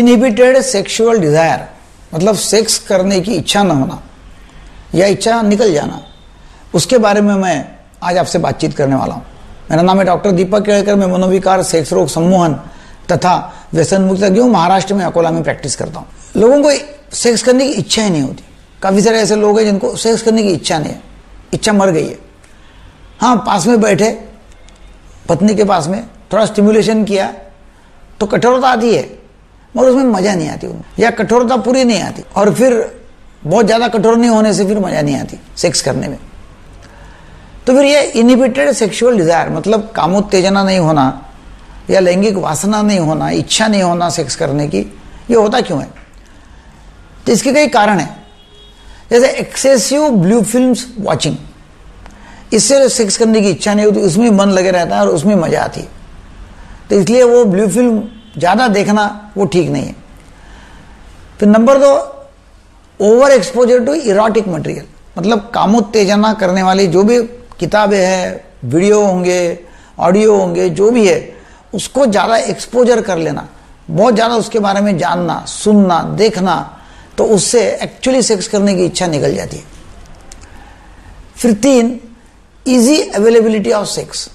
Inhibited sexual desire मतलब sex करने की इच्छा न होना या इच्छा निकल जाना, उसके बारे में मैं आज आपसे बातचीत करने वाला हूँ। मेरा नाम है डॉक्टर दीपक केलकर। मैं मनोविकार, सेक्स रोग, सम्मोहन तथा व्यसन मुक्त महाराष्ट्र में अकोला में प्रैक्टिस करता हूँ। लोगों को सेक्स करने की इच्छा ही नहीं होती। काफ़ी सारे ऐसे लोग हैं जिनको सेक्स करने की इच्छा नहीं है, इच्छा मर गई है। हाँ, पास में बैठे पत्नी के पास में थोड़ा स्टिमुलेशन किया तो कठोरता आती है मगर उसमें मज़ा नहीं आती उनको, या कठोरता पूरी नहीं आती, और फिर बहुत ज़्यादा कठोर नहीं होने से फिर मज़ा नहीं आती सेक्स करने में। तो फिर ये इनहिबिटेड सेक्सुअल डिज़ायर मतलब कामोत्तेजना नहीं होना या लैंगिक वासना नहीं होना, इच्छा नहीं होना सेक्स करने की, ये होता क्यों है? तो इसके कई कारण हैं। जैसे एक्सेसिव ब्लू फिल्म्स वाचिंग, इससे सेक्स करने की इच्छा नहीं होती, उसमें मन लगे रहता है और उसमें मज़ा आती है, तो इसलिए वो ब्लू फिल्म ज़्यादा देखना वो ठीक नहीं है। फिर number 2, over exposure to erotic material मतलब कामोत्तेजना करने वाली जो भी किताबें हैं, वीडियो होंगे, ऑडियो होंगे, जो भी है, उसको ज़्यादा एक्सपोजर कर लेना, बहुत ज़्यादा उसके बारे में जानना, सुनना, देखना, तो उससे एक्चुअली सेक्स करने की इच्छा निकल जाती है। फिर 3, इजी अवेलेबिलिटी ऑफ सेक्स।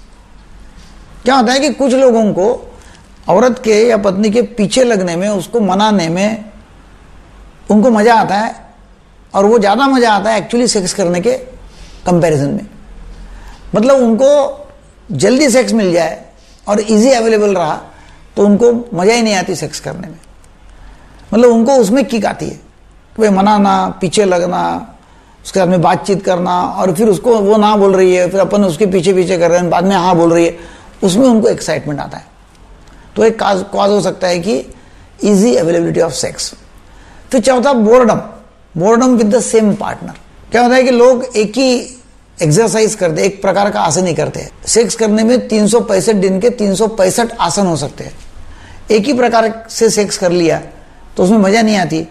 क्या होता है कि कुछ लोगों को औरत के या पत्नी के पीछे लगने में, उसको मनाने में उनको मज़ा आता है, और वो ज़्यादा मज़ा आता है एक्चुअली सेक्स करने के कंपैरिजन में। मतलब उनको जल्दी सेक्स मिल जाए और इजी अवेलेबल रहा तो उनको मज़ा ही नहीं आती सेक्स करने में, मतलब उनको उसमें किक आती है कि भाई मनाना, पीछे लगना, उसके साथ में बातचीत करना, और फिर उसको वो ना बोल रही है, फिर अपन उसके पीछे पीछे कर रहे हैं, बाद में हाँ बोल रही है, उसमें उनको एक्साइटमेंट आता है। तो एक काज हो सकता है कि इजी अवेलेबिलिटी ऑफ सेक्स। फिर 4था, boredom, boredom with the same partner. क्या होता है कि लोग एक ही एक्सरसाइज करते, एक प्रकार का आसन ही करते हैं। सेक्स करने में 365 दिन के 365 आसन हो सकते हैं। एक ही प्रकार से सेक्स कर लिया तो उसमें मज़ा नहीं आती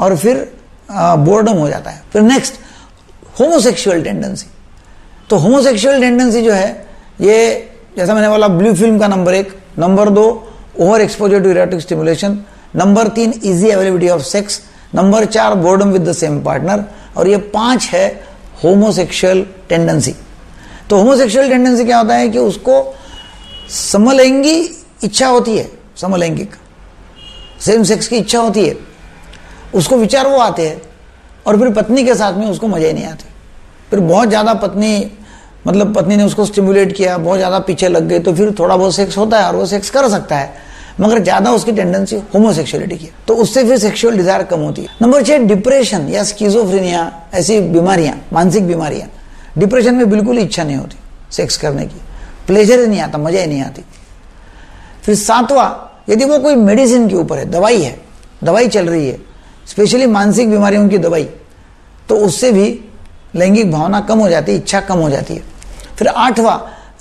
और फिर बोर्डम हो जाता है। फिर नेक्स्ट, होमोसेक्सुअल टेंडेंसी। तो होमोसेक्सुअल टेंडेंसी जो है, ये जैसा मैंने बोला ब्लू फिल्म का number 1, number 2 over exposure to erotic stimulation, number 3 easy availability of sex, number 4 boredom with the same partner, और ये 5 है होमोसेक्सुअल टेंडेंसी। तो होमोसेक्सुअल टेंडेंसी क्या होता है कि उसको समलैंगी इच्छा होती है, समलैंगिक सेम सेक्स की इच्छा होती है, उसको विचार वो आते हैं, और फिर पत्नी के साथ में उसको मज़ा ही नहीं आती। फिर बहुत ज़्यादा पत्नी ने उसको स्टिमुलेट किया, बहुत ज़्यादा पीछे लग गई, तो फिर थोड़ा बहुत सेक्स होता है और वो सेक्स कर सकता है, मगर ज़्यादा उसकी टेंडेंसी होमोसेक्सुअलिटी की, तो उससे फिर सेक्सुअल डिज़ायर कम होती है। नंबर 6, डिप्रेशन या स्किजोफ्रेनिया, ऐसी बीमारियाँ, मानसिक बीमारियाँ। डिप्रेशन में बिल्कुल इच्छा नहीं होती सेक्स करने की, प्लेजर ही नहीं आता, मज़ा ही नहीं आती। फिर 7वां, यदि वो कोई मेडिसिन के ऊपर है, दवाई है, दवाई चल रही है, स्पेशली मानसिक बीमारियों की दवाई, तो उससे भी लैंगिक भावना कम हो जाती है, इच्छा कम हो जाती है। फिर 8वां,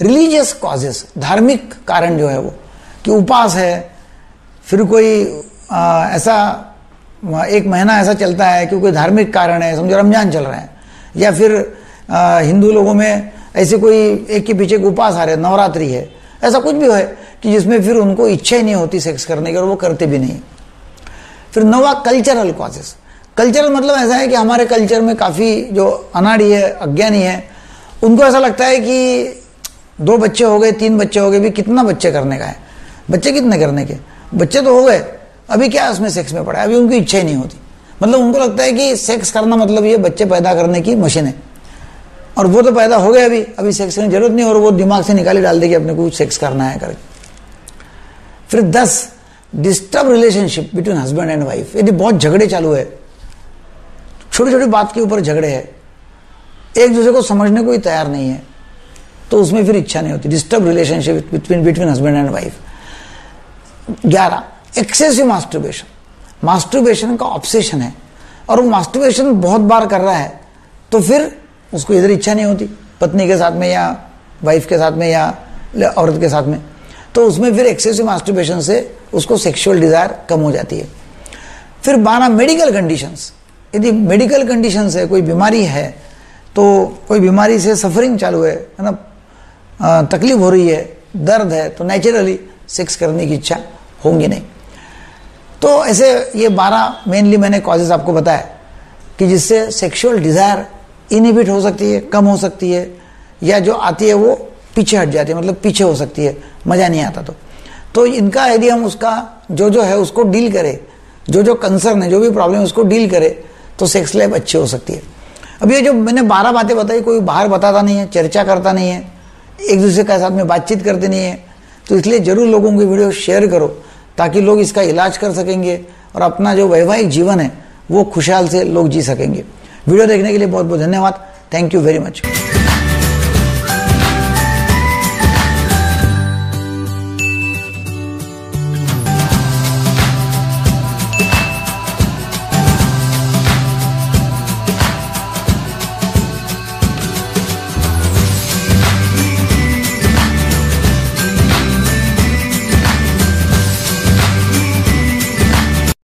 रिलीजियस कॉजेस, धार्मिक कारण जो है वो, कि उपास है, फिर कोई ऐसा एक महीना ऐसा चलता है कि कोई धार्मिक कारण है, समझो रमजान चल रहा है, या फिर हिंदू लोगों में ऐसे कोई एक के पीछे उपास आ रहे, नवरात्रि है, ऐसा कुछ भी है कि जिसमें फिर उनको इच्छा ही नहीं होती सेक्स करने की और वो करते भी नहीं। फिर 9वां, कल्चरल कॉजेस। कल्चरल मतलब ऐसा है कि हमारे कल्चर में काफ़ी जो अनाड़ी है, अज्ञानी है, उनको ऐसा लगता है कि 2 बच्चे हो गए, 3 बच्चे हो गए, भी कितना बच्चे करने का है, बच्चे कितने करने के, बच्चे तो हो गए, अभी क्या उसमें सेक्स में पड़ा है, अभी उनकी इच्छा ही नहीं होती। मतलब उनको लगता है कि सेक्स करना मतलब ये बच्चे पैदा करने की मशीन है, और वो तो पैदा हो गए, अभी सेक्स करने की जरूरत नहीं, और वो दिमाग से निकाली डाल देगी अपने को सेक्स करना है करके। फिर 10, disturb relationship between husband and wife. यदि बहुत झगड़े चालू है, छोटी छोटी बात के ऊपर झगड़े हैं, एक दूसरे को समझने को ही तैयार नहीं है, तो उसमें फिर इच्छा नहीं होती, disturb relationship between husband and wife. 11, excessive masturbation. Masturbation का ऑब्सेशन है और वो मास्टरबेशन बहुत बार कर रहा है, तो फिर उसको इधर इच्छा नहीं होती पत्नी के साथ में या वाइफ के साथ में या औरत के साथ में, तो उसमें फिर एक्सेसिव मास्टरबेशन से उसको सेक्सुअल डिज़ायर कम हो जाती है। फिर 12, मेडिकल कंडीशंस। यदि मेडिकल कंडीशंस है, कोई बीमारी है, तो कोई बीमारी से सफरिंग चालू है ना, तकलीफ हो रही है, दर्द है, तो नेचुरली सेक्स करने की इच्छा होंगी नहीं। तो ऐसे ये 12 मेनली मैंने कॉजेज आपको बताया कि जिससे सेक्सुअल डिज़ायर इनहिबिट हो सकती है, कम हो सकती है, या जो आती है वो पीछे हट जाती है, मतलब पीछे हो सकती है, मज़ा नहीं आता। तो इनका यदि हम उसका जो है उसको डील करें, जो कंसर्न है, जो भी प्रॉब्लम है उसको डील करें, तो सेक्स लाइफ अच्छी हो सकती है। अब ये जो मैंने 12 बातें बताई, कोई बाहर बताता नहीं है, चर्चा करता नहीं है, एक दूसरे के साथ में बातचीत करते नहीं है, तो इसलिए ज़रूर लोगों की वीडियो शेयर करो ताकि लोग इसका इलाज कर सकेंगे और अपना जो वैवाहिक जीवन है वो खुशहाल से लोग जी सकेंगे। वीडियो देखने के लिए बहुत बहुत धन्यवाद। Thank you very much.